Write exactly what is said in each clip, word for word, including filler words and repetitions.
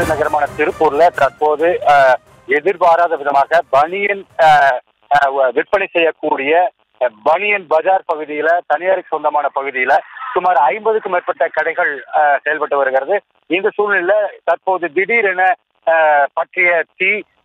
திருநெல்வேலி நகரமான திருப்பூர்ல தற்போது எதிர்பாராத விதமாக பனியன் விற்பனை செய்யக்கூடிய பனியன் பஜார் பகுதியில தனியாருக்கு சொந்தமான பகுதியில சுமார் ஐம்பதுக்கும் மேற்பட்ட கடைகள் செயல்பட்டு வருகிறது. இந்த சூழ்நிலையில தற்போது திடீரென பற்றிய தீ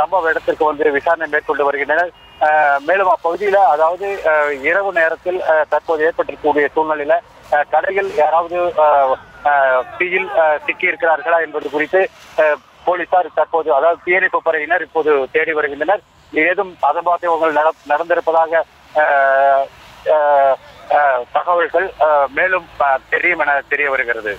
சம்பவ இடத்திற்கு வந்து விசாரணை மேற்கொண்டு வருகின்றனர். மேலும் அப்பகுதியில அதாவது இரவு நேரத்தில் தற்போது ஏற்பட்டிருக்கக்கூடிய சூழ்நிலையில கடையில் யாராவது தீயில் சிக்கி இருக்கிறார்களா என்பது குறித்து போலீசார் தற்போது அதாவது தீயணைப்பு படையினர் இப்போது தேடி வருகின்றனர். ஏதும் அசம்பாவிதங்கள் நடந்திருப்பதாக தகவல்கள் மேலும் தெரியும் என தெரிய வருகிறது.